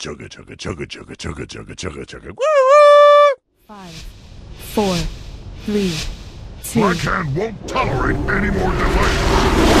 Chugga chugga chugga chugga chugga chugga chugga chugga. 5, 4, 3, 2. I won't tolerate any more delays.